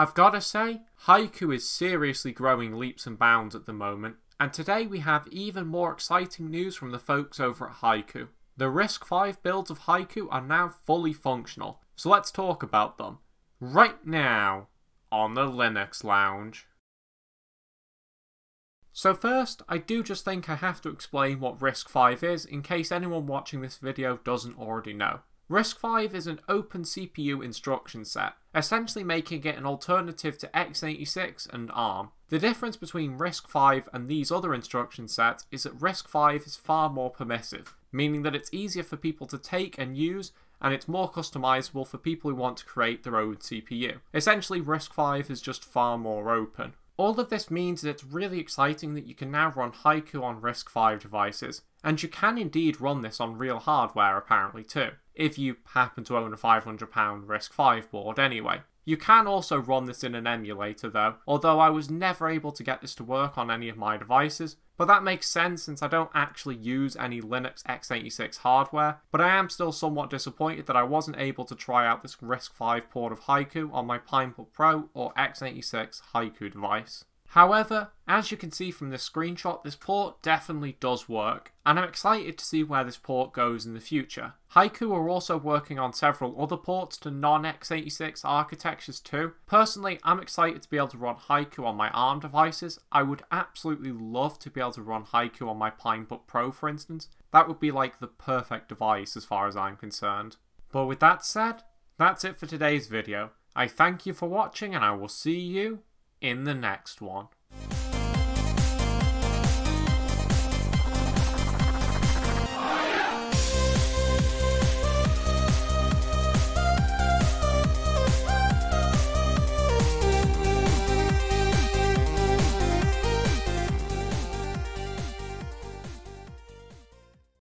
I've got to say, Haiku is seriously growing leaps and bounds at the moment, and today we have even more exciting news from the folks over at Haiku. The RISC-V builds of Haiku are now fully functional, so let's talk about them. Right now, on the Linux Lounge. So first, I do just think I have to explain what RISC-V is, in case anyone watching this video doesn't already know. RISC-V is an open CPU instruction set, essentially making it an alternative to x86 and ARM. The difference between RISC-V and these other instruction sets is that RISC-V is far more permissive, meaning that it's easier for people to take and use, and it's more customizable for people who want to create their own CPU. Essentially, RISC-V is just far more open. All of this means that it's really exciting that you can now run Haiku on RISC-V devices, and you can indeed run this on real hardware apparently too, if you happen to own a £500 RISC-V board anyway. You can also run this in an emulator though, although I was never able to get this to work on any of my devices, but that makes sense since I don't actually use any Linux x86 hardware, but I am still somewhat disappointed that I wasn't able to try out this RISC-V port of Haiku on my Pinebook Pro or x86 Haiku device. However, as you can see from this screenshot, this port definitely does work, and I'm excited to see where this port goes in the future. Haiku are also working on several other ports to non-x86 architectures too. Personally, I'm excited to be able to run Haiku on my ARM devices. I would absolutely love to be able to run Haiku on my Pinebook Pro, for instance. That would be like the perfect device as far as I'm concerned. But with that said, that's it for today's video. I thank you for watching, and I will see you in the next one.